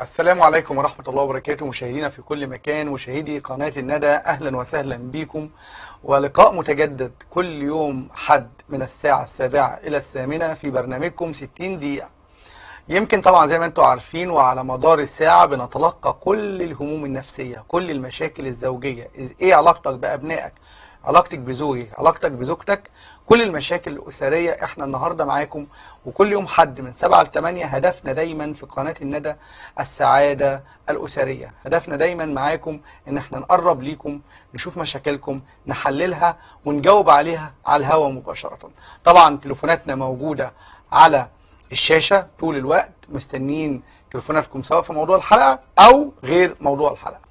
السلام عليكم ورحمة الله وبركاته، مشاهدينا في كل مكان، مشاهدي قناة الندى أهلا وسهلا بكم، ولقاء متجدد كل يوم حد من الساعة 7 إلى 8 في برنامجكم 60 دقيقة. يمكن طبعا زي ما انتم عارفين، وعلى مدار الساعة بنتلقى كل الهموم النفسية، كل المشاكل الزوجية، ايه علاقتك بأبنائك، علاقتك بزوجك، علاقتك بزوجتك، كل المشاكل الأسرية. احنا النهاردة معاكم، وكل يوم حد من 7 ل 8 هدفنا دايما في قناة الندى السعادة الأسرية. هدفنا دايما معاكم ان احنا نقرب ليكم، نشوف مشاكلكم، نحللها ونجاوب عليها على الهوا مباشرة. طبعا تليفوناتنا موجودة على الشاشة طول الوقت، مستنيين تليفوناتكم سواء في موضوع الحلقة او غير موضوع الحلقة.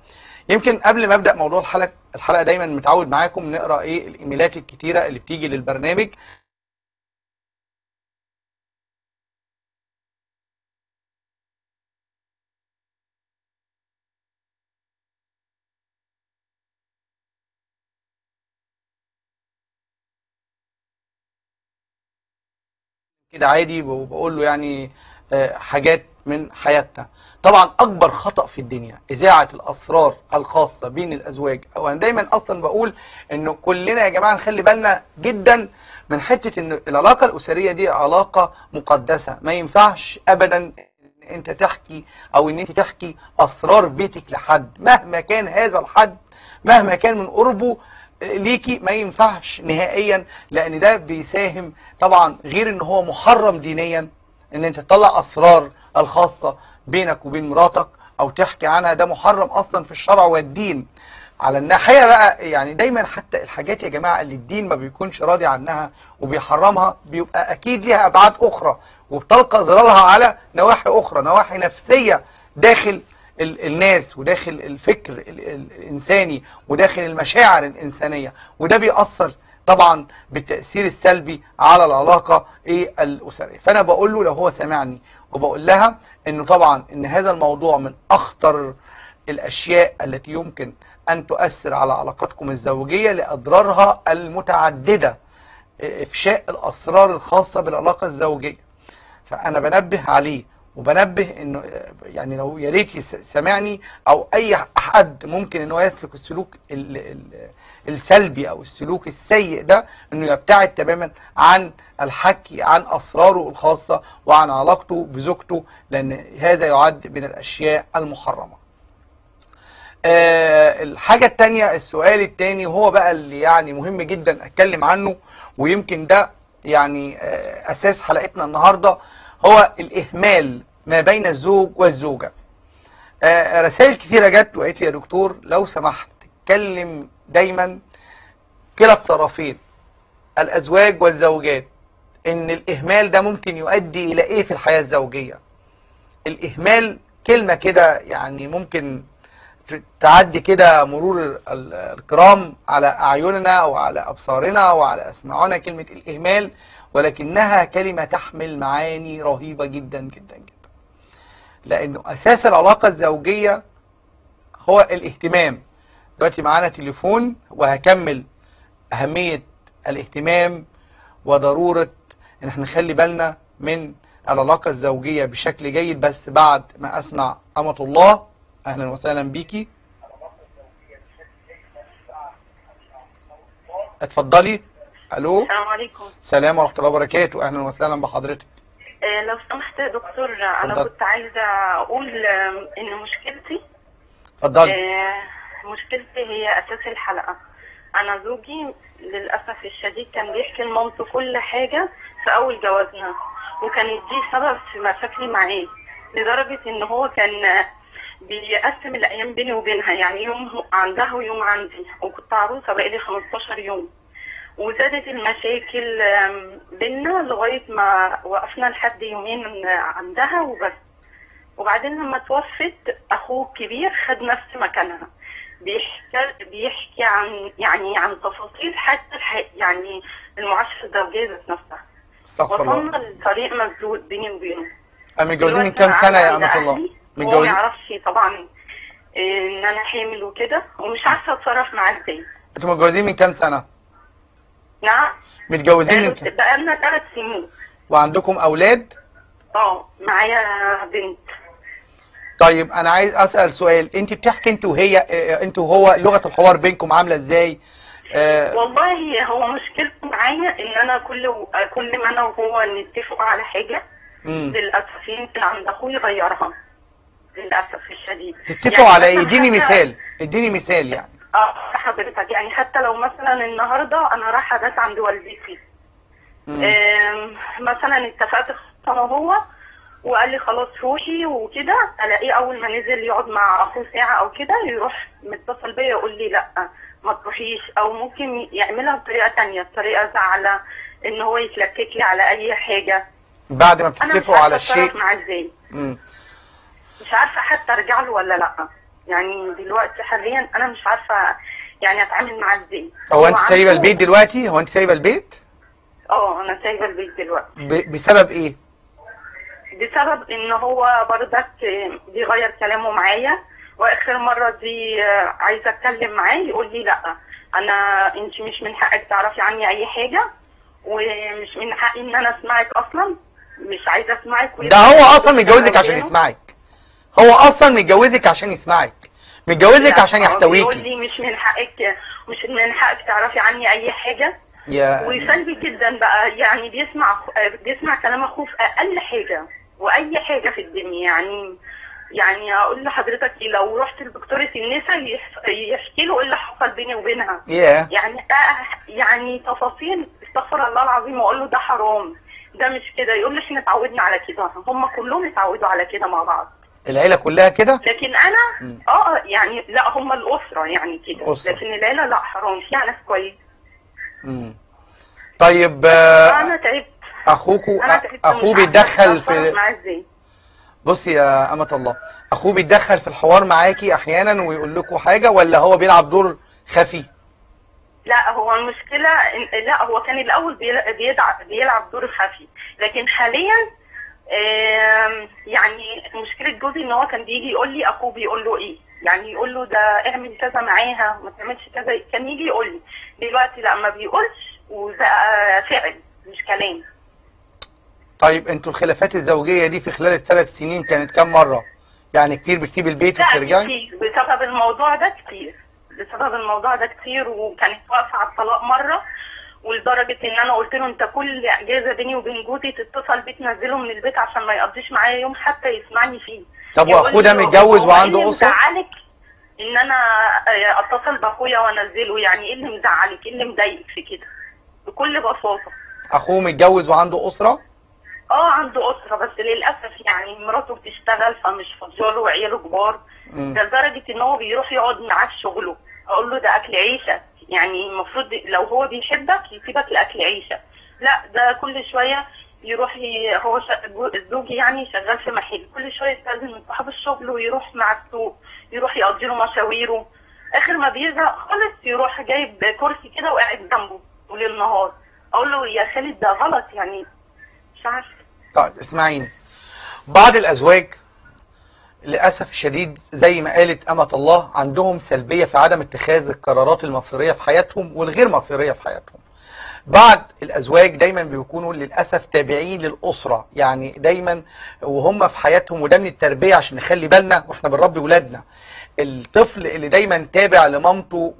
يمكن قبل ما ابدا موضوع الحلقه دايما متعود معاكم نقرا الايميلات الكتيره اللي بتيجي للبرنامج. كده عادي بقول له يعني حاجات من حياتنا. طبعا اكبر خطأ في الدنيا اذاعة الاسرار الخاصة بين الازواج، او انا دايما اصلا بقول انه كلنا يا جماعة نخلي بالنا جدا من حتة ان العلاقة الاسرية دي علاقة مقدسة، ما ينفعش ابدا ان انت تحكي او ان انت تحكي اسرار بيتك لحد، مهما كان هذا الحد، مهما كان من قربه ليكي، ما ينفعش نهائيا، لان ده بيساهم طبعا، غير ان هو محرم دينيا ان انت تطلع اسرار الخاصة بينك وبين مراتك او تحكي عنها، ده محرم اصلا في الشرع والدين. على الناحية بقى يعني دايما حتى الحاجات يا جماعة اللي الدين ما بيكونش راضي عنها وبيحرمها، بيبقى اكيد ليها ابعاد اخرى وبتلقى ظلالها على نواحي اخرى، نواحي نفسية داخل الناس وداخل الفكر الانساني وداخل المشاعر الانسانية، وده بيأثر طبعا بالتأثير السلبي على العلاقة الأسرية. فأنا بقول له لو هو سمعني، وبقول لها إنه طبعا إن هذا الموضوع من أخطر الأشياء التي يمكن أن تؤثر على علاقتكم الزوجية لأضرارها المتعددة، إفشاء الأسرار الخاصة بالعلاقة الزوجية. فأنا بنبه عليه وبنبه إنه يعني لو يا ريت سمعني، أو أي حد ممكن إنه يسلك السلوك السلبي او السلوك السيء ده، انه يبتعد تماما عن الحكي عن اسراره الخاصه وعن علاقته بزوجته، لان هذا يعد من الاشياء المحرمه. الحاجه الثانيه، السؤال الثاني، هو بقى اللي يعني مهم جدا اتكلم عنه، ويمكن ده يعني اساس حلقتنا النهارده، هو الاهمال ما بين الزوج والزوجه. رسائل كثيره جت وقالت لي يا دكتور لو سمحت اتكلم دايما كلا الطرفين، الازواج والزوجات، ان الاهمال ده ممكن يؤدي الى ايه في الحياه الزوجيه. الاهمال كلمه كده يعني ممكن تعدي كده مرور الكرام على اعيننا وعلى ابصارنا وعلى اسماعنا، كلمه الاهمال، ولكنها كلمه تحمل معاني رهيبه جدا جدا جدا، لانه اساس العلاقه الزوجيه هو الاهتمام. دلوقتي معانا تليفون وهكمل أهمية الاهتمام وضرورة إن احنا نخلي بالنا من العلاقة الزوجية بشكل جيد، بس بعد ما أسمع أمة الله. أهلا وسهلا بيكي، اتفضلي. ألو، السلام عليكم. السلام ورحمة الله وبركاته، أهلا وسهلا بحضرتك. لو سمحت يا دكتور، أنا كنت عايزة أقول إن مشكلتي، اتفضلي. مشكلتي هي اساس الحلقه. انا زوجي للاسف الشديد كان بيحكي لمامته كل حاجه في اول جوازنا، وكان دي سبب في مشاكلي معاه، لدرجه ان هو كان بيقسم الايام بيني وبينها، يعني يوم عندها ويوم عندي، وكنت عروسه بقالي 15 يوم، وزادت المشاكل بينا لغايه ما وقفنا لحد يومين عندها وبس. وبعدين لما توفت اخوه الكبير خد نفس مكانها، بيحكي عن يعني عن تفاصيل حتى يعني المعاشره الزوجيه ذات نفسها. استغفر الله. وصلنا لطريق مسدود بيني وبينه. متجوزين من كام سنه يا امة الله؟ متجوزين؟ هو ما يعرفش طبعا ان انا حامل وكده، ومش عارفه اتصرف معاه ازاي. انتوا متجوزين من كام سنه؟ نعم، متجوزين من كام؟ بقى لنا 3 سنين. وعندكم اولاد؟ اه، معايا بنت. طيب انا عايز اسال سؤال، انت بتحكي انت وهي انت وهو لغه الحوار بينكم عامله ازاي؟ والله هو مشكلته معايا ان انا كل ما انا وهو نتفق على حاجه للاسف انت عند اخويا غيرها للاسف الشديد. تتفقوا يعني على ايه؟ اديني مثال، اديني مثال يعني. حضرتك يعني حتى لو مثلا النهارده انا رايحه اداس عند والدتي مثلا اتفقت انا وهو وقال لي خلاص روحي وكده، الاقيه اول ما نزل يقعد مع اخوه ساعه او كده يروح متصل بيا يقول لي لا ما تروحيش، او ممكن يعملها بطريقه ثانيه، بطريقه زعله ان هو يتلكك لي على اي حاجه بعد ما بتتفقوا على الشيء. انا مش عارفه حتى ارجع له ولا لا، يعني دلوقتي حاليا انا مش عارفه يعني اتعامل معاه ازاي. هو انت سايبه البيت دلوقتي؟ هو انت سايبه البيت؟ اه انا سايبه البيت دلوقتي. بسبب ايه؟ بسبب ان هو بردك بيغير كلامه معايا، واخر مره دي عايزه اتكلم معاه يقول لي لا انا انت مش من حقك تعرفي عني اي حاجه، ومش من حقي ان انا اسمعك، اصلا مش عايزه اسمعك. ده هو اصلا متجوزك عشان يسمعك، هو اصلا متجوزك عشان يسمعك، متجوزك عشان يحتويكي. يقول لي مش من حقك تعرفي عني اي حاجه، وسلبي جدا بقى، يعني بيسمع كلام اخوه في اقل حاجه واي حاجه في الدنيا. يعني اقول لحضرتك لو رحت لدكتوره النساء يحكي له ايه اللي حصل بيني وبينها. يعني تفاصيل استغفر الله العظيم، واقول له ده حرام ده مش كده، يقول لي احنا اتعودنا على كده، هم كلهم اتعودوا على كده مع بعض، العيله كلها كده. لكن انا يعني لا، هم الاسره يعني كده، لكن العيله لا حرام، فيها ناس كويس. طيب انا تعبت. اخوه بيتدخل في بصي يا أمة الله، اخوه بيتدخل في الحوار معاكي احيانا ويقول لكم حاجه، ولا هو بيلعب دور خفي؟ لا هو المشكله لا هو كان الاول بيلعب دور خفي، لكن حاليا يعني مشكله جوزي ان هو كان بيجي يقول لي اخوه بيقول له ايه، يعني يقول له ده اعمل كذا معاها ما تعملش كذا، كان يجي يقول لي. دلوقتي لا ما بيقولش وبقى فعل مش كلام. طيب انتوا الخلافات الزوجيه دي في خلال ال3 سنين كانت كام مره؟ يعني كتير بتسيب البيت وبترجعي؟ لا كتير بسبب الموضوع ده، كتير بسبب الموضوع ده كتير، وكانت واقفه على الطلاق مره، ولدرجه ان انا قلت له انت كل اجازه بيني وبين جوزي تتصل بيه تنزله من البيت عشان ما يقضيش معايا يوم حتى يسمعني فيه. طب واخوه ده متجوز وعنده اسره؟ مزعلك ان انا اتصل باخويا وانزله؟ يعني ايه اللي مزعلك؟ ايه اللي مضايقك في كده؟ بكل بساطه. اخوه متجوز وعنده اسره؟ عنده اسره، بس للاسف يعني مراته بتشتغل فمش فاضياله وعياله كبار، ده لدرجه ان هو بيروح يقعد معاه في شغله. اقول له ده اكل عيشك، يعني المفروض لو هو بيحبك يسيبك لاكل عيشك، لا ده كل شويه يروح هو زوجي يعني شغال في محل، كل شويه يستاذن من صاحب الشغل ويروح مع السوق، يروح يقضي له مشاويره، اخر ما بيزهق خالص يروح جايب كرسي كده وقاعد جنبه طول النهار. اقول له يا خالد ده غلط، يعني مش عارفه. طيب اسمعيني، بعض الازواج للاسف الشديد زي ما قالت أمة الله عندهم سلبيه في عدم اتخاذ القرارات المصيريه في حياتهم والغير مصيريه في حياتهم. بعض الازواج دايما بيكونوا للاسف تابعين للاسره، يعني دايما وهم في حياتهم، وده من التربيه عشان نخلي بالنا واحنا بنربي ولادنا. الطفل اللي دايما تابع لمامته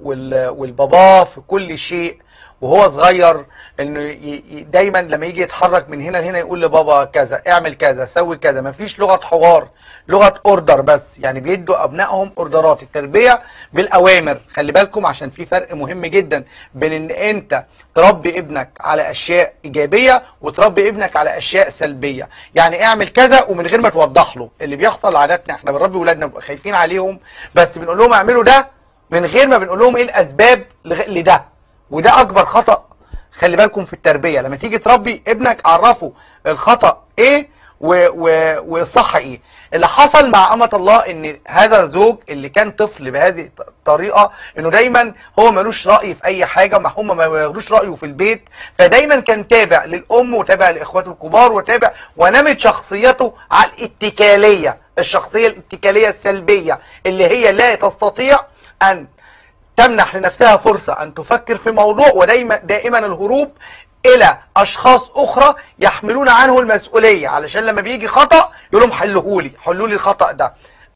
والبابا في كل شيء وهو صغير، انه دايما لما يجي يتحرك من هنا لهنا يقول لبابا كذا، اعمل كذا، سوي كذا، مفيش لغه حوار، لغه اوردر بس، يعني بيدوا ابنائهم اوردرات. التربيه بالاوامر، خلي بالكم عشان في فرق مهم جدا بين ان انت تربي ابنك على اشياء ايجابيه وتربي ابنك على اشياء سلبيه، يعني اعمل كذا ومن غير ما توضح له. اللي بيحصل عاداتنا احنا بنربي ولادنا بنبقى خايفين عليهم، بس بنقول لهم اعملوا ده من غير ما بنقول لهم ايه الاسباب لده، وده اكبر خطأ خلي بالكم في التربية. لما تيجي تربي ابنك عرفه الخطأ ايه وصح ايه. اللي حصل مع أمة الله ان هذا الزوج اللي كان طفل بهذه الطريقة، انه دايما هو ملوش رأي في اي حاجة، ما هم ما ياخدوش رأيه في البيت، فدايما كان تابع للام وتابع لاخواته الكبار وتابع، ونمت شخصيته على الاتكالية، الشخصية الاتكالية السلبية اللي هي لا تستطيع ان تمنح لنفسها فرصة أن تفكر في موضوع، ودائما الهروب إلى أشخاص أخرى يحملون عنه المسؤولية، علشان لما بيجي خطأ يقول لهم حلهولي الخطأ ده.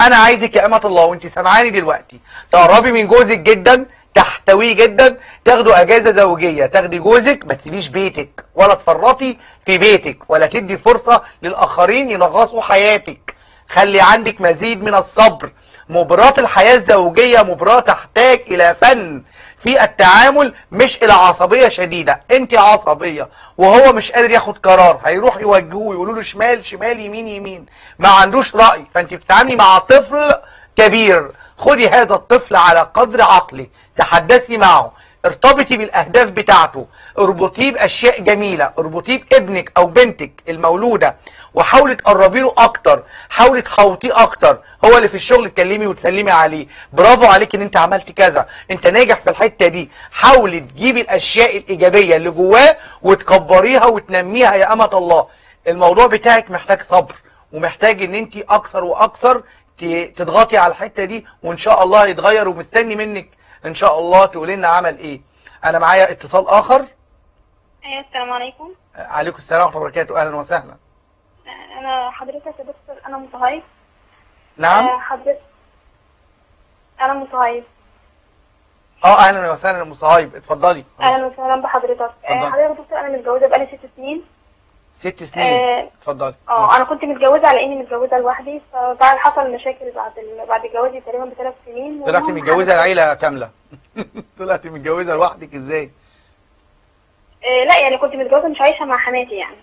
انا عايزك يا امه الله وانت سامعاني دلوقتي تقربي من جوزك جدا، تحتويه جدا، تاخدوا اجازه زوجيه، تاخدي جوزك، ما تسيبيش بيتك ولا تفرطي في بيتك ولا تدي فرصه للاخرين ينغصوا حياتك. خلي عندك مزيد من الصبر. مباراة الحياه الزوجيه مباراة تحتاج الى فن في التعامل، مش الى عصبيه شديده. انت عصبيه وهو مش قادر ياخد قرار، هيروح يوجهوه يقولوا له شمال شمال يمين يمين، ما عندوش راي. فانت بتتعاملي مع طفل كبير. خدي هذا الطفل على قدر عقله، تحدثي معه، ارتبطي بالاهداف بتاعته، اربطيه باشياء جميله، اربطيه بابنك او بنتك المولوده، وحاولي تقربي له اكتر، حاولي تحوطيه اكتر. هو اللي في الشغل تكلمي وتسلمي عليه، برافو عليك ان انت عملتي كذا، انت ناجح في الحته دي. حاولي تجيبي الاشياء الايجابيه اللي جواه وتكبريها وتنميها يا امه الله. الموضوع بتاعك محتاج صبر، ومحتاج ان انت اكثر واكثر تضغطي على الحته دي، وان شاء الله هيتغير. ومستني منك ان شاء الله تقولي لنا عمل ايه. انا معايا اتصال اخر. السلام عليكم. عليكم السلام ورحمه الله وبركاته، اهلا وسهلا. انا حضرتك يا دكتور انا متهيب. نعم حضرتك انا متهيب. اهلا وسهلا يا مصهيب، اتفضلي. اهلا وسهلا بحضرتك. حضرتك دكتور انا متجوزه بقالي 6 سنين. 6 سنين. اتفضلي. انا كنت متجوزه على اني متجوزه لوحدي، فطبعا حصل مشاكل بعد جوازي تقريبا ب3 سنين. طلعتي متجوزه العيله كامله؟ طلعتي متجوزه لوحدك ازاي؟ لا يعني كنت متجوزه مش عايشه مع حماتي يعني.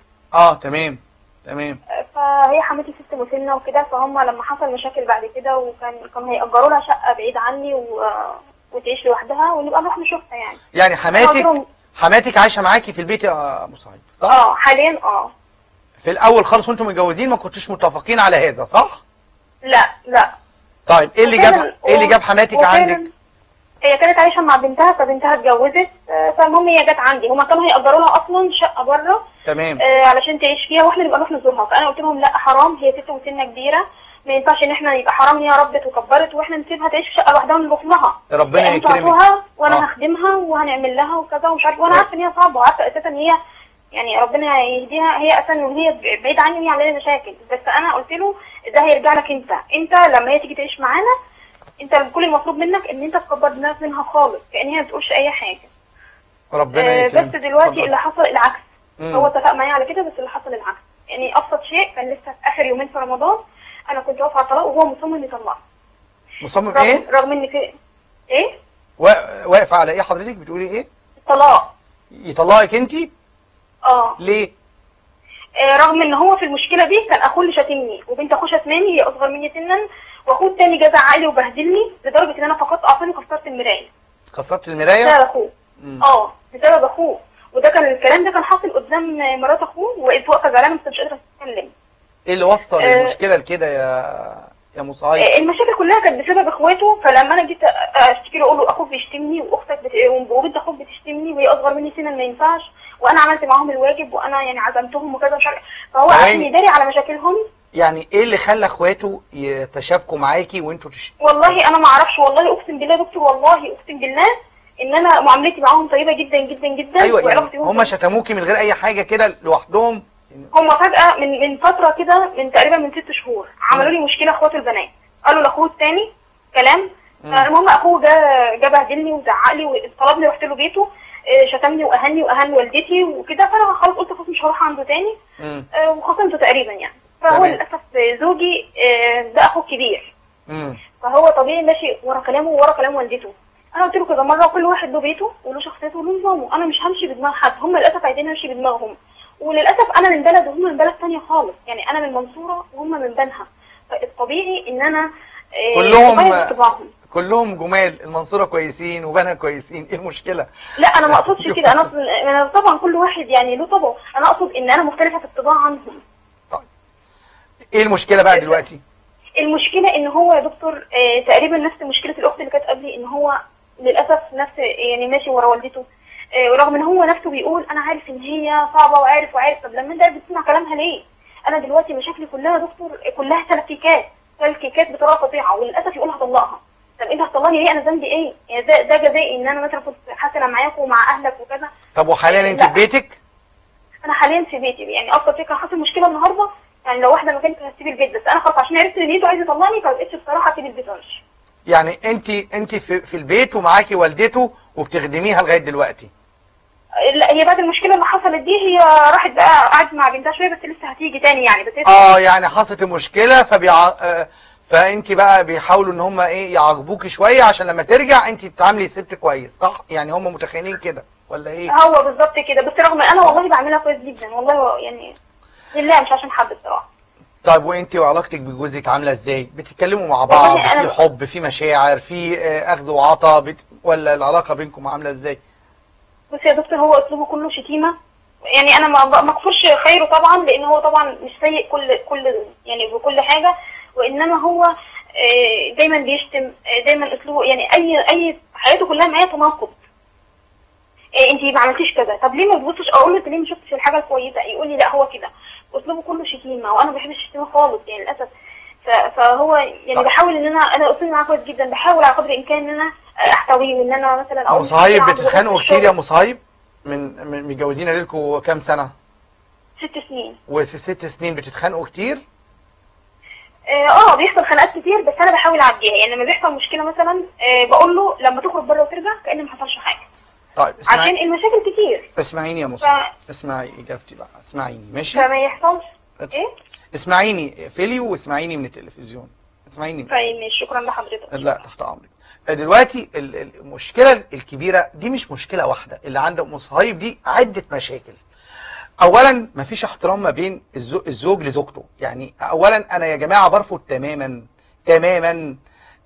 تمام تمام. فهي حماتي ست مسنه وكده، فهم لما حصل مشاكل بعد كده وكانوا هيأجروا لها شقه بعيد عني وتعيش لوحدها ونبقى نروح نشوفها يعني. يعني حماتك عايشه معاكي في البيت يا ابو صعيب صح؟ حاليا. في الاول خالص وانتم متجوزين ما كنتوش متفقين على هذا صح؟ لا لا. طيب ايه اللي جاب حماتك عندك؟ هي كانت عايشه مع بنتها، فبنتها اتجوزت، فالمهم هي جت عندي. هما كانوا هيأجروا لها اصلا شقه بره. تمام. علشان تعيش فيها واحنا نبقى نروح نزورها، فانا قلت لهم لا حرام، هي ست وسنه كبيره، ما ينفعش ان احنا يبقى حرام، هي ربت وكبرت واحنا نسيبها تعيش في شقه لوحدها ونروح لها. ربنا يكرمها وانا هخدمها وهنعمل لها وكذا ومش عارف، وانا عارفه ان هي صعبه، وعارفه اساسا ان هي يعني ربنا يهديها، هي اساسا وهي بعيد عني وهي عامله لي مشاكل. بس انا قلت له ده هيرجع لك انت لما هي تيجي تعيش معانا، انت كل المطلوب منك ان انت تكبر دماغك منها خالص، كان هي ما بتقولش اي حاجه. ربنا يكرمها. بس دلوقتي اللي حصل العكس. هو اتفق معايا على كده، بس اللي حصل العكس. يعني ابسط شيء، كان لسه في اخر يومين في رمضان انا كنت واقفه على الطلاق وهو مصمم يطلقني. مصمم ايه؟ رغم ان في ايه؟ واقفه على ايه حضرتك؟ بتقولي ايه؟ الطلاق. يطلقك انت؟ ليه؟ رغم ان هو في المشكله دي كان اخوه اللي شاتمني، وبنت اخوه شاتماني، هي اصغر مني سنا، واخوه الثاني جاب عقلي وبهدلني لدرجه ان انا فقدت اعصابي وكسرت المرايه. كسرت المرايه؟ بسبب اخوه. بسبب اخوه. وده كان الكلام ده كان حاصل قدام مرات اخوه، وقفت واقفه زعلانه بس مش قادره اتكلم. ايه اللي وصل المشكله لكده يا مصعيب؟ المشاكل كلها كانت بسبب اخواته، فلما انا جيت اشتكي له اقول له اخوك بيشتمني وبنت اخوك بتشتمني وهي اصغر مني سنا ما ينفعش، وانا عملت معاهم الواجب وانا يعني عزمتهم وكذا مش عارف، فهو عشان يداري على مشاكلهم. يعني ايه اللي خلى اخواته يتشابكوا معاكي وانتوا والله انا ما اعرفش، والله اقسم بالله يا دكتور، والله اقسم بالله ان انا معاملتي معاهم طيبه جدا جدا جدا. ايوه يعني هم شتموكي من غير اي حاجه كده لوحدهم؟ هما فجأة من فترة كده، من تقريبا من 6 شهور عملوا لي مشكلة اخواته البنات، قالوا لاخوه التاني كلام. المهم اخوه جه بهدلني وزعق لي وطلبني، رحت له بيته، شتمني واهان والدتي وكده، فانا خلاص قلت خلاص مش هروح عنده تاني، وخصمته تقريبا يعني. فهو للاسف زوجي ده اخوه الكبير، فهو طبيعي ماشي ورا كلامه وورا كلام والدته. انا قلت له كذا مرة كل واحد له بيته وله شخصيته وله نظامه، انا مش همشي بدماغ حد. هم للاسف عايزين امشي بدماغهم، وللاسف انا من بلد وهم من بلد ثانيه خالص، يعني انا من المنصوره وهم من بنها، فالطبيعي ان انا كلهم جمال. المنصوره كويسين وبنها كويسين، ايه المشكله؟ لا انا ما اقصدش كده، انا طبعا كل واحد يعني له طبعه، انا اقصد ان انا مختلفه في الطباع عنهم. طيب ايه المشكله بقى دلوقتي؟ المشكله ان هو يا دكتور تقريبا نفس مشكله الاخت اللي كانت قبلي، ان هو للاسف نفس يعني ماشي ورا والدته، ورغم ان هو نفسه بيقول انا عارف ان هي صعبه وعارف. طب لما انت بتسمع كلامها ليه؟ انا دلوقتي مشاكلي كلها يا دكتور كلها سلكيكات بطريقه فظيعه، وللاسف يقول هطلقها. طب انت هتطلقني ليه؟ انا ذنبي ايه؟ يعني ده جزائي ان انا مثلا كنت حسنه معاك ومع اهلك وكذا. طب وحاليا انت في بيتك؟ انا حاليا في بيتي، يعني اصلا كان حصل مشكله النهارده يعني لو واحده ما كانتش هتسيب البيت، بس انا خلاص عشان عرفت ان نيته عايز يطلعني، فما بقتش بصراحه اسيب البيت وامشي. يعني انت في البيت ومعاكي والدته وبتخدميها لغايه دلوقتي؟ لا، هي بعد المشكله اللي حصلت دي هي راحت بقى قعدت مع بنتها شويه، بس لسه هتيجي تاني يعني. بس يعني حصلت المشكله فانت بقى بيحاولوا ان هم يعاقبوكي شويه عشان لما ترجع انت تتعاملي ست كويس، صح؟ يعني هم متخيلين كده ولا ايه؟ هو بالظبط كده، بس رغم انا والله بعملها كويس جدا والله، يعني لله مش عشان حد بصراحه. طيب وانت وعلاقتك بجوزك عامله ازاي؟ بتتكلموا مع بعض في حب، في مشاعر، في اخذ وعطا، ولا العلاقه بينكم عامله ازاي؟ بصي يا دكتور، هو اسلوبه كله شتيمه، يعني انا ما اكفرش خيره طبعا، لان هو طبعا مش سيء كل يعني بكل حاجه، وانما هو دايما بيشتم، دايما اسلوبه يعني اي حياته كلها معايا تناقض. انت ما عملتيش كذا، طب ليه ما تبصش، اقول له ليه ما شفتش الحاجه الكويسه، يقول لي لا هو كده. اسلوبه كله شتيمه، وانا ما بحبش الشتيمه خالص يعني للاسف. فهو يعني بحاول ان انا اسلوبي معاه كويس جدا، بحاول على قدر الامكان ان انا احتويه، وان انا مثلا ابو صهيب. بتتخانقوا كتير يا ابو صهيب؟ من متجوزين لكم كام سنه؟ 6 سنين. وفي 6 سنين بتتخانقوا كتير؟ بيحصل خناقات كتير، بس انا بحاول اعديها. يعني لما بيحصل مشكله مثلا بقول له لما تخرج بره وترجع كأن ما حصلش حاجه. طيب عشان المشاكل كتير. اسمعيني يا مصطفى، اسمعي اجابتي بقى، اسمعيني ماشي؟ فما يحصلش ايه؟ اسمعيني اقفلي واسمعيني من التلفزيون، اسمعيني. طيب ماشي، شكرا لحضرتك. لا تحت امرك. دلوقتي المشكله الكبيره دي مش مشكله واحده اللي عند ام صهيب دي، عده مشاكل. اولا مفيش احترام ما بين الزوج لزوجته. يعني اولا انا يا جماعه برفض تماما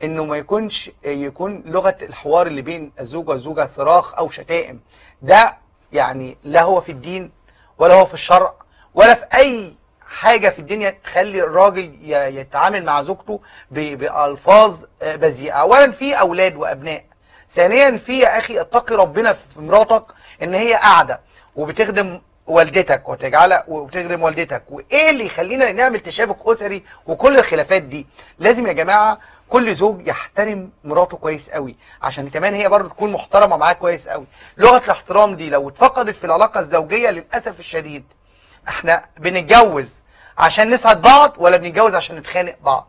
انه ما يكون لغه الحوار اللي بين الزوج والزوجه صراخ او شتائم. ده يعني لا هو في الدين ولا هو في الشرع ولا في اي حاجه في الدنيا تخلي الراجل يتعامل مع زوجته بالفاظ بذيئه. اولا في اولاد وابناء، ثانيا في يا اخي اتقي ربنا في مراتك ان هي قاعده وبتخدم والدتك وبتخدم والدتك، وايه اللي يخلينا نعمل تشابك اسري وكل الخلافات دي؟ لازم يا جماعه كل زوج يحترم مراته كويس قوي عشان كمان هي برضه تكون محترمه معاه كويس قوي. لغه الاحترام دي لو اتفقدت في العلاقه الزوجيه للاسف الشديد، احنا بنتجوز عشان نسعد بعض ولا بنتجوز عشان نتخانق بعض؟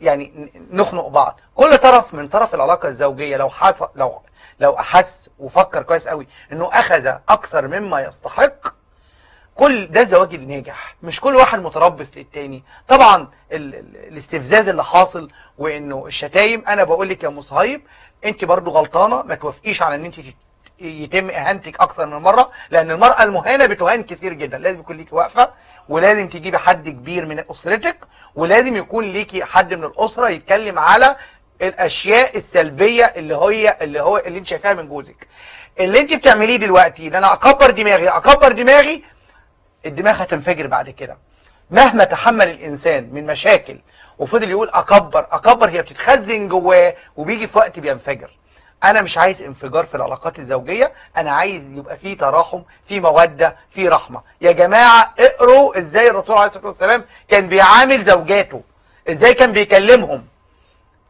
يعني نخنق بعض. كل طرف من طرف العلاقه الزوجيه لو حصل لو احس وفكر كويس قوي انه اخذ اكثر مما يستحق، كل ده الزواج الناجح، مش كل واحد متربص للتاني. طبعا الاستفزاز اللي حاصل وانه الشتايم، انا بقول لك يا ام صهيب انت برضو غلطانه، ما توافقيش على ان انت يتم اهانتك اكثر من مره، لان المراه المهانه بتهان كتير جدا. لازم يكون ليكي واقفه، ولازم تجيبي حد كبير من اسرتك، ولازم يكون ليكي حد من الاسره يتكلم على الاشياء السلبيه اللي انت شايفاها من جوزك. اللي انت بتعمليه دلوقتي ان انا اكبر دماغي، الدماغ هتنفجر بعد كده. مهما تحمل الانسان من مشاكل وفضل يقول اكبر، هي بتتخزن جواه وبيجي في وقت بينفجر. انا مش عايز انفجار في العلاقات الزوجيه، انا عايز يبقى في تراحم، في موده، في رحمه. يا جماعه اقروا ازاي الرسول عليه الصلاه والسلام كان بيعامل زوجاته، ازاي كان بيكلمهم.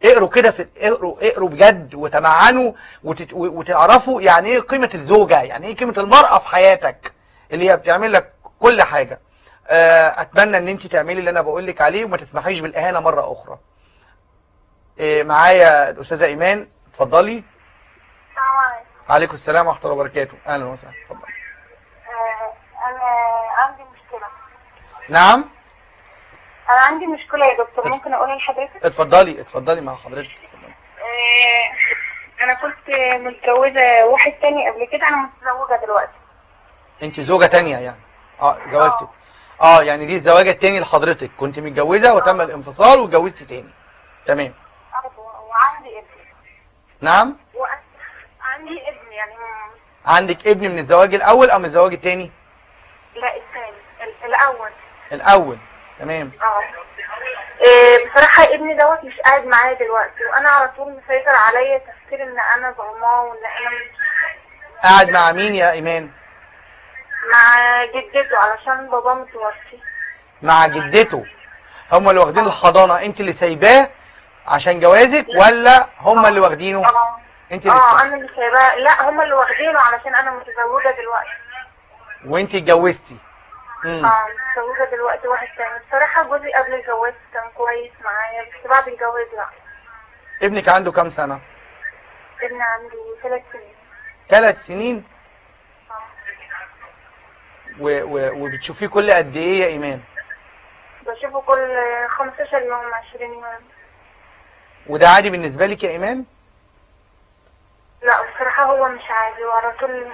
اقروا كده اقروا بجد وتمعنوا وتعرفوا يعني ايه قيمه الزوجه، يعني ايه قيمه المراه في حياتك اللي هي بتعمل لك كل حاجه. اتمنى ان انت تعملي اللي انا بقول لك عليه وما تسمحيش بالاهانه مره اخرى. معايا الاستاذه ايمان، اتفضلي. السلام عليكم. وعليكم السلام ورحمه الله وبركاته، اهلا وسهلا، اتفضلي. انا عندي مشكله. نعم؟ انا عندي مشكله يا دكتور، ممكن اقولها لحضرتك؟ اتفضلي مع حضرتك، اتفضلي. انا كنت متجوزه واحد تاني قبل كده، انا متزوجه دلوقتي. انت زوجه تانيه يعني؟ زوجتك. يعني دي الزواجه التاني لحضرتك، كنت متجوزه وتم الانفصال واتجوزتي تاني. تمام. وعندي ابن. نعم؟ عندي ابن يعني. عندك ابن من الزواج الاول او من الزواج التاني؟ لا التاني، الاول. تمام. بصراحه ابني دوت مش قاعد معايا دلوقتي، وانا على طول مسيطر عليا تفكير ان انا ظلماه وان انا قاعد مع مين يا ايمان؟ مع جدته، علشان بابا متوفي. مع جدته، هم اللي واخدين الحضانه، انت اللي سايباه عشان جوازك ولا هم اللي واخدينه؟ انت اللي سايباه. انا اللي سايباه، لا هم اللي واخدينه علشان انا متزوجه دلوقتي. وانت اتجوزتي؟ متجوزة دلوقتي واحد تاني. بصراحة جوزي قبل الجواز كان كويس معايا، بس بعد الجواز لا. ابنك عنده كام سنة؟ ابني عنده 3 سنين. 3 سنين؟ وبتشوفيه كل قد ايه يا ايمان؟ بشوفه كل 15 يوم 20 يوم. وده عادي بالنسبة لك يا ايمان؟ لا بصراحة هو مش عادي، وعلى طول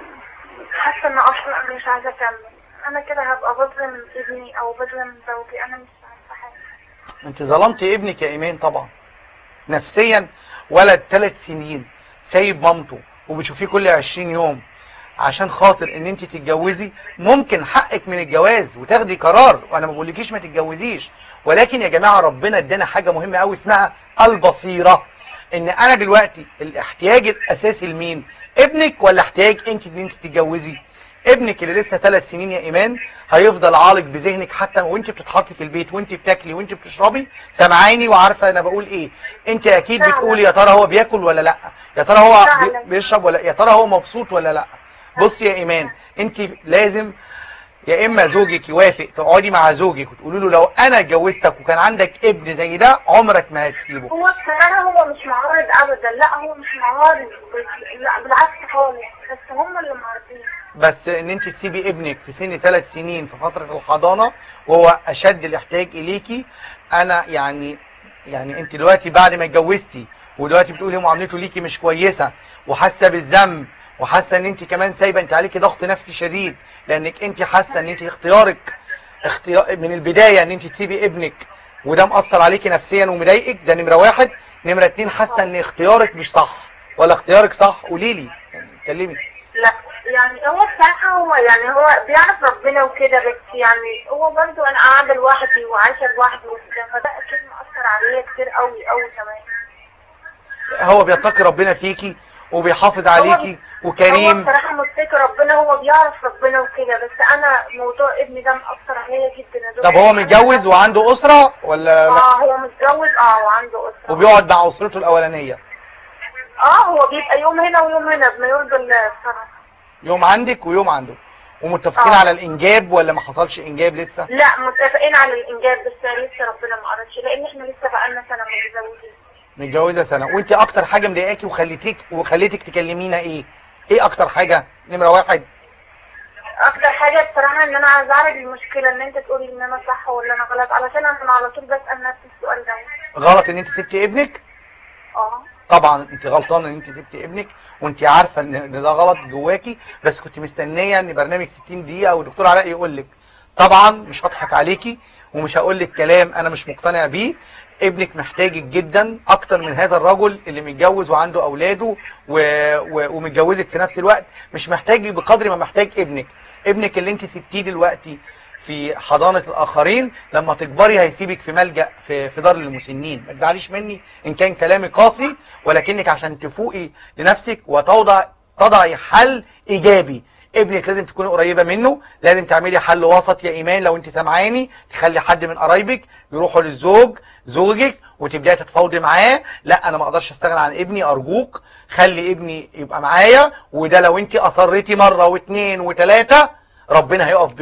حاسة ان اصلا مش عايزة اكمل. انا كده هبقى بظلم ابني او بظلم زوجي، انا مش عارفة حاجة. انت ظلمتي ابنك يا ايمان طبعا نفسيا. ولد 3 سنين سايب مامته وبتشوفيه كل 20 يوم عشان خاطر ان انت تتجوزي. ممكن حقك من الجواز وتاخدي قرار، وانا ما بقولكيش ما تتجوزيش، ولكن يا جماعه ربنا ادانا حاجه مهمه قوي اسمها البصيره. ان انا دلوقتي الاحتياج الاساسي لمين؟ ابنك ولا احتياج انت ان انت تتجوزي؟ ابنك اللي لسه 3 سنين يا ايمان هيفضل عالق بذهنك حتى وانت بتتحركي في البيت وانت بتاكلي وانت بتشربي. سامعاني وعارفه انا بقول ايه. انت اكيد بتقولي يا ترى هو بياكل ولا لا، يا ترى هو بيشرب ولا، يا ترى هو مبسوط ولا لا. بصي يا ايمان، انت لازم يا اما زوجك يوافق تقعدي مع زوجك وتقولي له لو انا اتجوزتك وكان عندك ابن زي ده عمرك ما هتسيبه. هو بصراحه هو مش معارض ابدا، لا هو مش معارض، لا بالعكس خالص، بس هم اللي معارضين. بس ان انت تسيبي ابنك في سن 3 سنين في فتره الحضانه وهو اشد الاحتياج اليكي، انا يعني انت دلوقتي بعد ما اتجوزتي ودلوقتي بتقولي معاملته ليكي مش كويسه وحاسه بالذنب وحاسه ان انت كمان سايبه، انت عليكي ضغط نفسي شديد لانك انت حاسه ان انت اختيارك من البدايه ان انت تسيبي ابنك وده مأثر عليكي نفسيا ومضايقك. ده نمره 1. نمره 2، حاسه ان اختيارك مش صح ولا اختيارك صح؟ قولي لي يعني، اتكلمي. لا يعني هو بصراحه هو يعني هو بيعرف ربنا وكده، بس يعني هو برضه انا قاعده لوحدي وعايشه لوحدي وكده، فده اكيد مأثر عليا كتير قوي قوي كمان. هو بيتقي ربنا فيكي وبيحافظ عليكي وكريم. هو بصراحه متقي ربنا، هو بيعرف ربنا وكده، بس انا موضوع ابني ده مأثر عليا جدا. طب هو متجوز وعنده اسره ولا لا؟ هو متجوز وعنده اسره وبيقعد مع اسرته الاولانيه. هو بيبقى يوم هنا ويوم هنا بما يرضي الله بصراحه. يوم عندك ويوم عنده. ومتفقين على الانجاب ولا ما حصلش انجاب لسه؟ لا متفقين على الانجاب، بس لسه ربنا ما قررش لان احنا لسه بقالنا سنه متجوزين. متجوزه سنه. وانت اكتر حاجه مضايقاكي وخليتك تكلمينا ايه؟ ايه اكتر حاجه؟ نمره 1. اكتر حاجه بصراحه ان انا عايزه اعرف المشكله، ان انت تقولي ان انا صح ولا انا غلط، علشان انا على طول بسال نفسي السؤال ده. غلط ان انت سبتي ابنك؟ طبعا انت غلطانه ان انت سبتي ابنك وانت عارفه ان ده غلط جواكي، بس كنت مستنيه ان برنامج 60 دقيقه والدكتور علاء يقول لك. طبعا مش هضحك عليكي ومش هقول لك كلام انا مش مقتنع بيه. ابنك محتاجك جدا اكتر من هذا الرجل اللي متجوز وعنده اولاده ومتجوزك في نفس الوقت. مش محتاجك بقدر ما محتاج ابنك اللي انت سبتيه دلوقتي في حضانه الاخرين. لما تكبري هيسيبك في ملجأ في دار المسنين. ما تزعليش مني ان كان كلامي قاسي، ولكنك عشان تفوقي لنفسك وتضعي حل ايجابي ابنك لازم تكوني قريبه منه. لازم تعملي حل وسط يا ايمان لو انت سامعاني. تخلي حد من قرايبك يروحوا زوجك وتبداي تتفاوضي معاه. لا انا ما اقدرش استغنى عن ابني، ارجوك خلي ابني يبقى معايا. وده لو انت اصريتي مره واثنين وثلاثه ربنا هيقف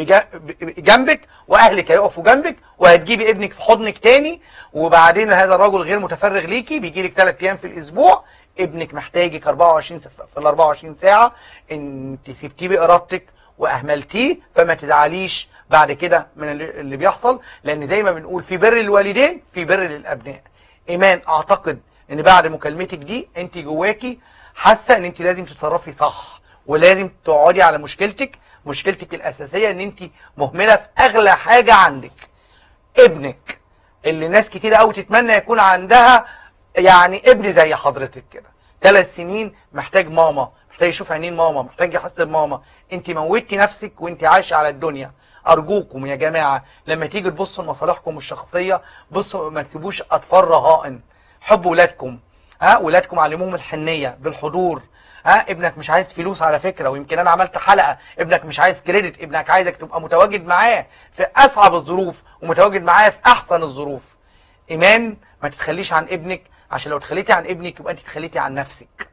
جنبك واهلك هيقفوا جنبك وهتجيبي ابنك في حضنك تاني. وبعدين هذا الرجل غير متفرغ ليكي، بيجي لك 3 ايام في الاسبوع. ابنك محتاجك 24 ساعه. انت سبتيه بارادتك واهملتيه، فما تزعليش بعد كده من اللي بيحصل، لان زي ما بنقول في بر للوالدين في بر للابناء. ايمان اعتقد ان بعد مكالمتك دي انت جواكي حاسه ان انت لازم تتصرفي صح ولازم تقعدي على مشكلتك الاساسيه ان انت مهمله في اغلى حاجه عندك، ابنك اللي ناس كتير قوي تتمنى يكون عندها يعني ابن زي حضرتك كده. 3 سنين محتاج ماما، محتاج يشوف عينين ماما، محتاج يحس بماما. انت موتي نفسك وانت عايشه على الدنيا. ارجوكم يا جماعه لما تيجي تبصوا لمصالحكم الشخصيه بصوا ما تسيبوش اطفال رهائن. حبوا ولادكم، ولادكم علموهم الحنيه بالحضور. ابنك مش عايز فلوس على فكره، ويمكن انا عملت حلقه ابنك مش عايز كريدت، ابنك عايزك تبقى متواجد معاه في اصعب الظروف ومتواجد معاه في احسن الظروف. ايمان ما تتخليش عن ابنك، عشان لو اتخليتي عن ابنك يبقى انت اتخليتي عن نفسك.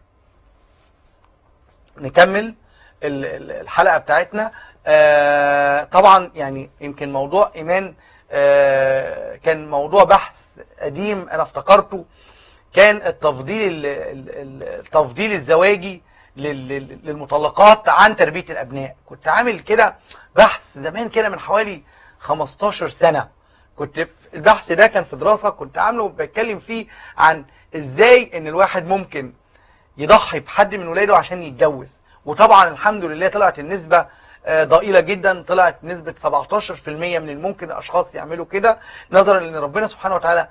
نكمل الحلقه بتاعتنا طبعا يعني يمكن موضوع إيمان كان موضوع بحث قديم أنا افتكرته، كان التفضيل الزواجي للمطلقات عن تربية الأبناء. كنت عامل كده بحث زمان كده من حوالي 15 سنة، كنت البحث ده كان في دراسة كنت عامله وبتكلم فيه عن إزاي إن الواحد ممكن يضحي بحد من ولاده عشان يتجوز. وطبعا الحمد لله طلعت النسبة ضئيلة جدا، طلعت نسبة 17% من الممكن الأشخاص يعملوا كده، نظرا لأن ربنا سبحانه وتعالى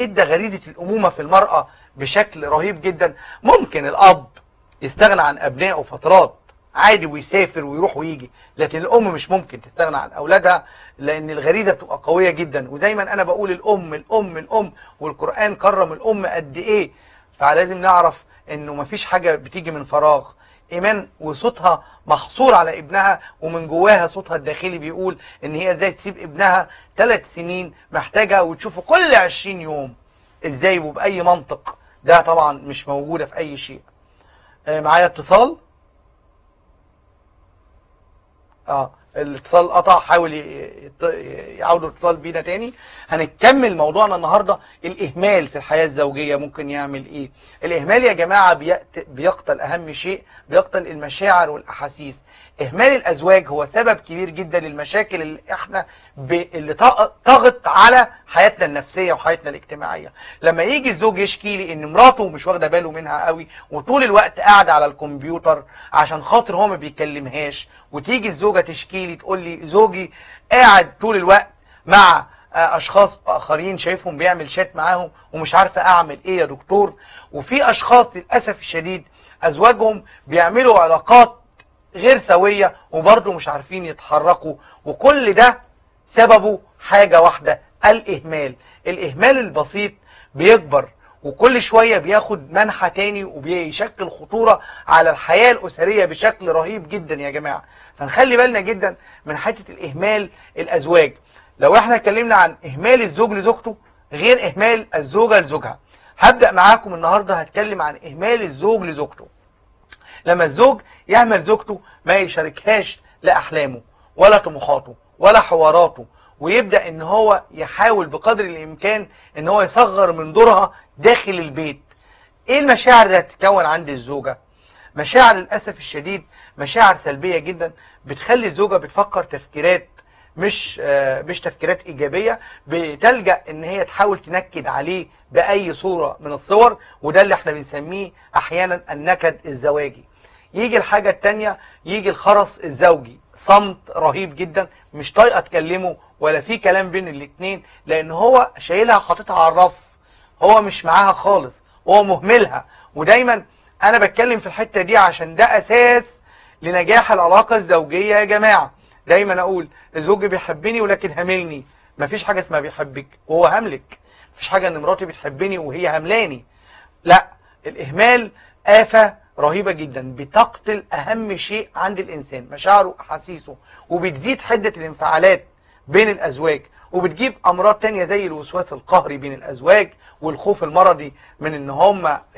ادى غريزة الأمومة في المرأة بشكل رهيب جدا. ممكن الأب يستغنى عن أبنائه فترات عادي ويسافر ويروح ويجي، لكن الأم مش ممكن تستغنى عن أولادها لأن الغريزة بتبقى قوية جدا. وزي ما أنا بقول الأم الأم الأم، والقرآن كرم الأم قد إيه، فلازم نعرف إنه مفيش حاجة بتيجي من فراغ. إيمان وصوتها محصور على ابنها، ومن جواها صوتها الداخلي بيقول إن هي إزاي تسيب ابنها 3 سنين محتاجة وتشوفه كل 20 يوم، إزاي وبأي منطق؟ ده طبعا مش موجودة في أي شيء. معايا اتصال؟ الاتصال قطع، حاول يعاودوا الاتصال بينا تاني. هنكمل موضوعنا النهارده، الاهمال في الحياه الزوجيه ممكن يعمل ايه؟ الاهمال يا جماعه بيقتل اهم شيء، بيقتل المشاعر والاحاسيس. اهمال الازواج هو سبب كبير جدا للمشاكل اللي احنا اللي طغت على حياتنا النفسيه وحياتنا الاجتماعيه. لما يجي الزوج يشكي لي ان مراته مش واخده باله منها قوي وطول الوقت قاعده على الكمبيوتر عشان خاطر هو ما بيكلمهاش، وتيجي الزوجه تشكي لي تقول لي زوجي قاعد طول الوقت مع اشخاص اخرين شايفهم بيعمل شات معاهم ومش عارفه اعمل ايه يا دكتور. وفي اشخاص للاسف الشديد ازواجهم بيعملوا علاقات غير سوية وبرضه مش عارفين يتحركوا، وكل ده سببه حاجة واحدة، الإهمال. الإهمال البسيط بيكبر وكل شوية بياخد منحة تاني وبيشكل خطورة على الحياة الأسرية بشكل رهيب جدا يا جماعة. فنخلي بالنا جدا من حتة الإهمال الأزواج. لو احنا اتكلمنا عن إهمال الزوج لزوجته غير إهمال الزوجة لزوجها. هبدأ معاكم النهاردة هتكلم عن إهمال الزوج لزوجته. لما الزوج يهمل زوجته ما يشاركهاش لا أحلامه ولا طموحاته ولا حواراته، ويبدأ إن هو يحاول بقدر الإمكان إن هو يصغر من دورها داخل البيت. إيه المشاعر اللي هتتكون عند الزوجة؟ مشاعر للأسف الشديد مشاعر سلبية جدا، بتخلي الزوجة بتفكر تفكيرات مش تفكيرات إيجابية، بتلجأ إن هي تحاول تنكد عليه بأي صورة من الصور، وده اللي احنا بنسميه أحيانا النكد الزواجي. يجي الحاجة التانية، يجي الخرس الزوجي، صمت رهيب جدا، مش طايقة تكلمه ولا في كلام بين الاتنين، لأن هو شايلها حاططها على الرف، هو مش معاها خالص، هو مهملها. ودايما أنا بتكلم في الحتة دي عشان ده أساس لنجاح العلاقة الزوجية يا جماعة. دايما أقول زوجي بيحبني ولكن هاملني، مفيش حاجة اسمها بيحبك وهو هاملك، مفيش حاجة إن مراتي بتحبني وهي هاملاني، لأ. الإهمال آفة رهيبة جدا، بتقتل أهم شيء عند الإنسان، مشاعره وأحاسيسه، وبتزيد حدة الانفعالات بين الأزواج، وبتجيب أمراض تانية زي الوسواس القهري بين الأزواج، والخوف المرضي من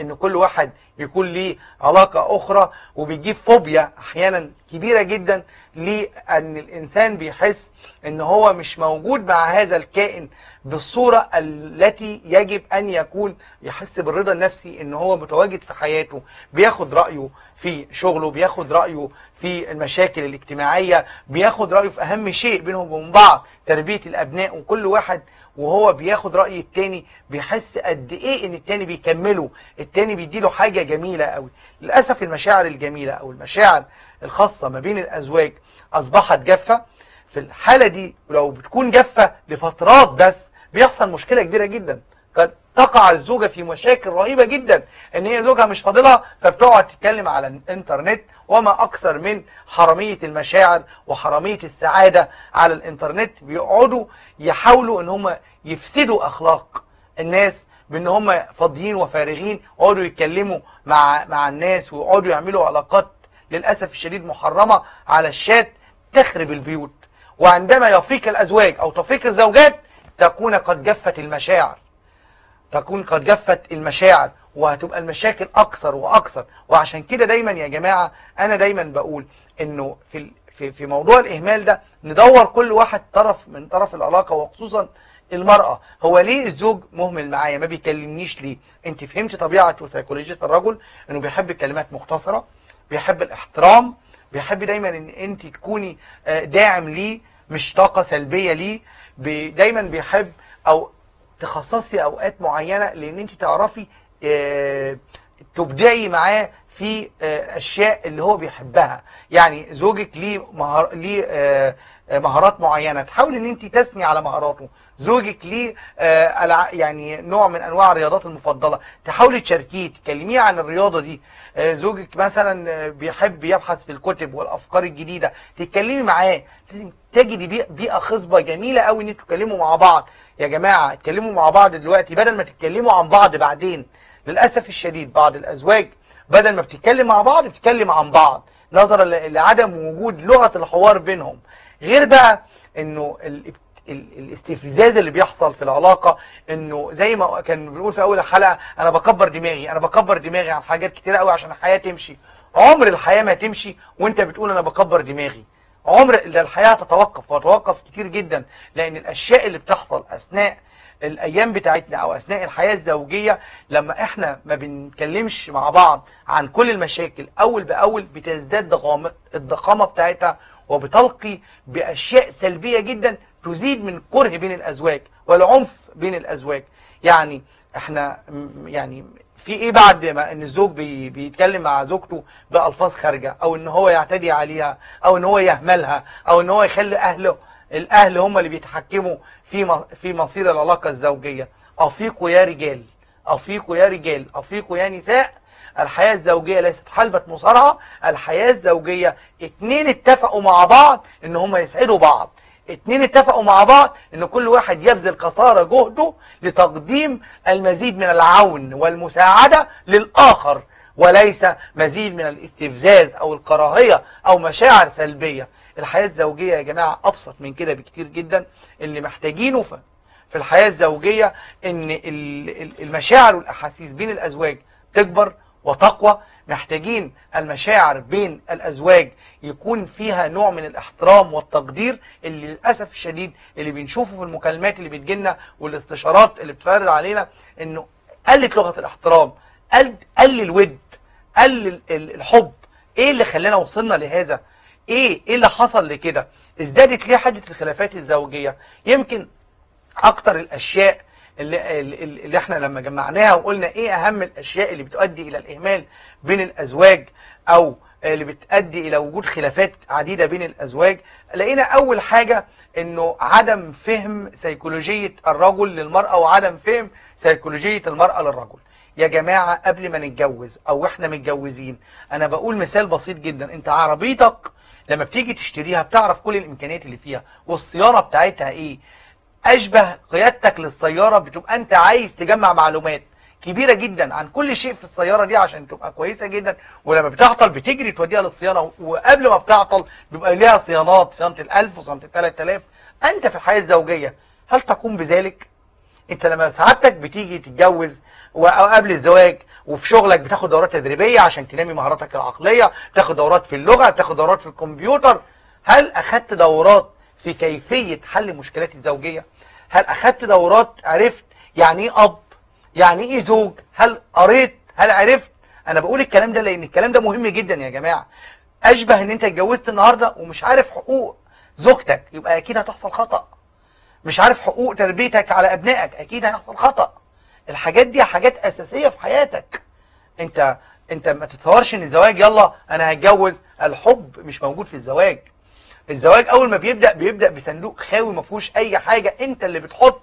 إن كل واحد يكون ليه علاقة أخرى، وبتجيب فوبيا أحيانا كبيرة جدا لأن الإنسان بيحس إن هو مش موجود مع هذا الكائن بالصورة التي يجب أن يكون، يحس بالرضا النفسي إن هو متواجد في حياته، بياخد رأيه في شغله، بياخد رأيه في المشاكل الاجتماعية، بياخد رأيه في أهم شيء بينهم وبين بعض، تربية الأبناء. وكل واحد وهو بياخد رأي التاني بيحس قد إيه إن التاني بيكمله، التاني بيديله حاجة جميلة قوي. للأسف المشاعر الجميلة أو المشاعر الخاصة ما بين الأزواج أصبحت جافة. في الحالة دي لو بتكون جافة لفترات بس بيحصل مشكلة كبيرة جدا، قد تقع الزوجة في مشاكل رهيبة جدا، إن هي زوجها مش فاضلها فبتقعد تتكلم على الإنترنت، وما أكثر من حرامية المشاعر وحرامية السعادة على الإنترنت. بيقعدوا يحاولوا إن هم يفسدوا أخلاق الناس بإن هم فاضيين وفارغين، ويقعدوا يتكلموا مع الناس، ويقعدوا يعملوا علاقات للأسف الشديد محرمة على الشات تخرب البيوت. وعندما يفيق الأزواج أو تفيق الزوجات تكون قد جفت المشاعر، وهتبقى المشاكل أكثر وأكثر. وعشان كده دايما يا جماعة أنا دايما بقول إنه في في موضوع الإهمال ده ندور كل واحد طرف من طرف العلاقة، وخصوصا المرأة. هو ليه الزوج مهمل معايا ما بيكلمنيش ليه؟ انت فهمت طبيعة وسيكولوجية الرجل، انه بيحب الكلمات مختصرة، بيحب الاحترام، بيحب دايما ان انت تكوني داعم ليه مش طاقة سلبية ليه. دايما بيحب او تخصصي اوقات معينة لان انت تعرفي تبدعي معاه في اشياء اللي هو بيحبها. يعني زوجك ليه مهارات معينه، تحاول ان انت تثني على مهاراته. زوجك ليه يعني نوع من انواع الرياضات المفضله، تحاولي تشاركيه، تكلميه عن الرياضه دي. زوجك مثلا بيحب يبحث في الكتب والافكار الجديده، تتكلمي معاه. لازم تجدي بيئه خصبه جميله قوي ان انتوا تتكلموا مع بعض. يا جماعه اتكلموا مع بعض دلوقتي بدل ما تتكلموا عن بعض بعدين. للاسف الشديد بعض الازواج بدل ما بتتكلم مع بعض بتتكلم عن بعض، نظرا لعدم وجود لغه الحوار بينهم. غير بقى انه الاستفزاز اللي بيحصل في العلاقه، انه زي ما كان بنقول في اول الحلقه، انا بكبر دماغي، انا بكبر دماغي عن حاجات كتيره قوي عشان الحياه تمشي. عمر الحياه ما تمشي وانت بتقول انا بكبر دماغي. عمر الحياه هتتوقف، وهتوقف كتير جدا، لان الاشياء اللي بتحصل اثناء الايام بتاعتنا او اثناء الحياه الزوجيه، لما احنا ما بنتكلمش مع بعض عن كل المشاكل اول باول، بتزداد الضخامه بتاعتها، وبتلقي باشياء سلبيه جدا تزيد من كره بين الازواج والعنف بين الازواج. يعني احنا يعني في ايه بعد ما ان الزوج بيتكلم مع زوجته بالفاظ خارجه، او ان هو يعتدي عليها، او ان هو يهملها، او ان هو يخلي الاهل هم اللي بيتحكموا في مصير العلاقه الزوجيه. افيقوا يا رجال، افيقوا يا رجال، افيقوا يا نساء. الحياه الزوجيه ليست حلبة مصارعه، الحياه الزوجيه اتنين اتفقوا مع بعض ان هم يسعدوا بعض، اتنين اتفقوا مع بعض ان كل واحد يبذل قصارى جهده لتقديم المزيد من العون والمساعده للاخر، وليس مزيد من الاستفزاز او الكراهيه او مشاعر سلبيه. الحياة الزوجية يا جماعة أبسط من كده بكتير جدا. اللي محتاجينه في الحياة الزوجية إن المشاعر والأحاسيس بين الأزواج تكبر وتقوى. محتاجين المشاعر بين الأزواج يكون فيها نوع من الاحترام والتقدير، اللي للأسف الشديد اللي بنشوفه في المكالمات اللي بتجيلنا والاستشارات اللي بتعرض علينا، إنه قلت لغة الاحترام، قل الود، قل الحب. إيه اللي خلانا وصلنا لهذا؟ ايه اللي حصل لكده؟ ازدادت ليه حده الخلافات الزوجيه؟ يمكن اكتر الاشياء اللي احنا لما جمعناها وقلنا ايه اهم الاشياء اللي بتؤدي الى الاهمال بين الازواج، او اللي بتؤدي الى وجود خلافات عديده بين الازواج، لقينا اول حاجه انه عدم فهم سيكولوجيه الرجل للمراه، وعدم فهم سيكولوجيه المراه للرجل. يا جماعه قبل ما نتجوز او احنا متجوزين، انا بقول مثال بسيط جدا، انت عربيتك لما بتيجي تشتريها بتعرف كل الامكانيات اللي فيها والصيانه بتاعتها ايه. اشبه قيادتك للسياره بتبقى انت عايز تجمع معلومات كبيره جدا عن كل شيء في السياره دي عشان تبقى كويسه جدا، ولما بتعطل بتجري توديها للصيانه، وقبل ما بتعطل بيبقى ليها صيانات، صيانه ال1000 وصيانه ال3000. انت في الحياه الزوجيه هل تقوم بذلك؟ انت لما سعادتك بتيجي تتجوز او قبل الزواج، وفي شغلك بتاخد دورات تدريبيه عشان تنمي مهاراتك العقليه، بتاخد دورات في اللغه، بتاخد دورات في الكمبيوتر، هل اخدت دورات في كيفيه حل مشكلات الزوجيه؟ هل اخدت دورات عرفت يعني ايه اب؟ يعني ايه زوج؟ هل قريت؟ هل عرفت؟ انا بقول الكلام ده لان الكلام ده مهم جدا يا جماعه. اشبه ان انت اتجوزت النهارده ومش عارف حقوق زوجتك، يبقى اكيد هتحصل خطأ. مش عارف حقوق تربيتك على ابنائك، اكيد هيحصل خطأ. الحاجات دي حاجات اساسيه في حياتك. انت ما تتصورش ان الزواج يلا انا هتجوز. الحب مش موجود في الزواج. الزواج اول ما بيبدا بصندوق خاوي ما فيهوش اي حاجه، انت اللي بتحط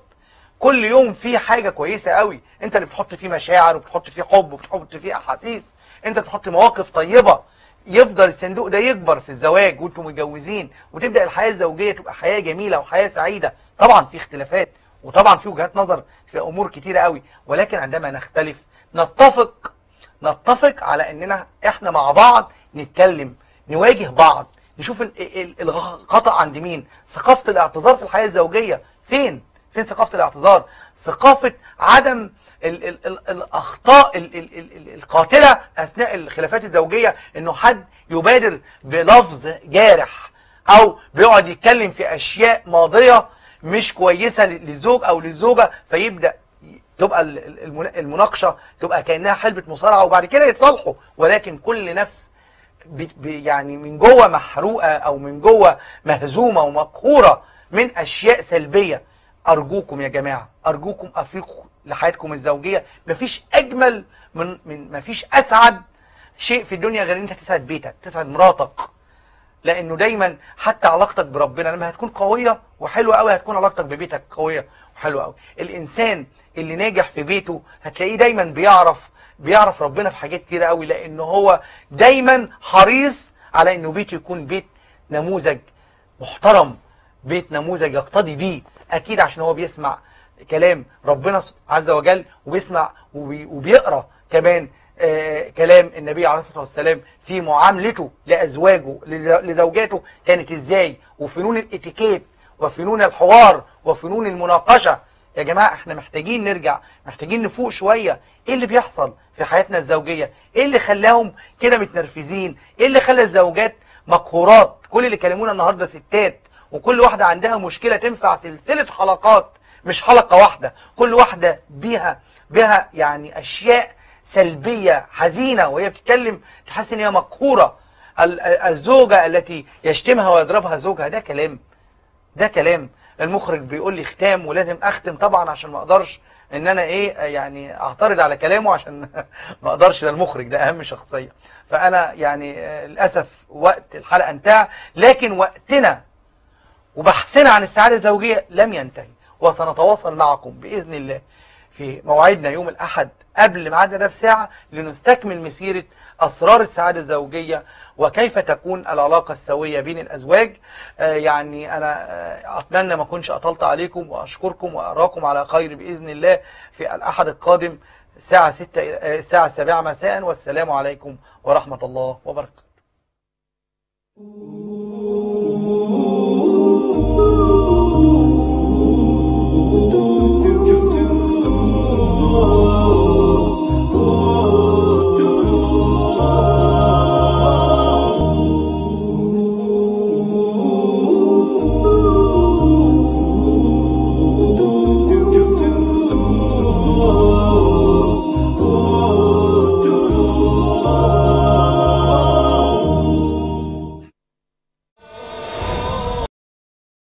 كل يوم فيه حاجه كويسه قوي، انت اللي بتحط فيه مشاعر، وبتحط فيه حب، وبتحط فيه احاسيس، انت بتحط مواقف طيبه. يفضل الصندوق ده يكبر في الزواج وانتم متجوزين، وتبدا الحياه الزوجيه تبقى حياه جميله وحياه سعيده. طبعا في اختلافات، وطبعا في وجهات نظر في امور كتيره قوي، ولكن عندما نختلف نتفق على اننا احنا مع بعض نتكلم، نواجه بعض، نشوف الخطأ عند مين. ثقافه الاعتذار في الحياه الزوجيه فين ثقافه الاعتذار؟ ثقافه عدم الاخطاء القاتله اثناء الخلافات الزوجيه، انه حد يبادر بلفظ جارح او بيقعد يتكلم في اشياء ماضيه مش كويسه للزوج او للزوجه، فيبدا تبقى المناقشه تبقى كانها حلبة مصارعه وبعد كده يتصالحوا، ولكن كل نفس يعني من جوه محروقه او من جوه مهزومه ومقهوره من اشياء سلبيه. ارجوكم يا جماعه، ارجوكم افيقوا لحياتكم الزوجيه، مفيش اجمل من مفيش اسعد شيء في الدنيا غير ان انت تسعد بيتك، تسعد مراتك، لانه دايما حتى علاقتك بربنا لما هتكون قويه وحلوه قوي هتكون علاقتك ببيتك قويه وحلوه قوي. الانسان اللي ناجح في بيته هتلاقيه دايما بيعرف ربنا في حاجات كتيره قوي، لان هو دايما حريص على انه بيته يكون بيت نموذج محترم، بيت نموذج يقتدي بيه، اكيد عشان هو بيسمع كلام ربنا عز وجل وبيسمع وبيقرا كمان كلام النبي عليه الصلاه والسلام في معاملته لازواجه لزوجاته كانت ازاي، وفنون الاتيكيت وفنون الحوار وفنون المناقشه. يا جماعه احنا محتاجين نرجع، محتاجين نفوق شويه. ايه اللي بيحصل في حياتنا الزوجيه؟ ايه اللي خلاهم كده متنرفزين؟ ايه اللي خلى الزوجات مقهورات؟ كل اللي كلمونا النهارده ستات، وكل واحده عندها مشكله تنفع سلسله حلقات مش حلقه واحده، كل واحده بيها يعني اشياء سلبيه حزينه وهي بتتكلم تحس ان هي مقهوره. الزوجه التي يشتمها ويضربها زوجها، ده كلام. المخرج بيقول لي ختام ولازم اختم طبعا عشان ما اقدرش ان انا يعني اعترض على كلامه، عشان ما اقدرش، للمخرج ده اهم شخصيه، فانا يعني للاسف وقت الحلقه انتهى، لكن وقتنا وبحثنا عن السعاده الزوجيه لم ينتهي، وسنتواصل معكم باذن الله في موعدنا يوم الاحد قبل ميعادنا ده بساعه لنستكمل مسيره اسرار السعاده الزوجيه وكيف تكون العلاقه السويه بين الازواج. يعني انا اتمنى ما اكونش اطلت عليكم، واشكركم واراكم على خير باذن الله في الاحد القادم الساعه 7 مساء، والسلام عليكم ورحمه الله وبركاته.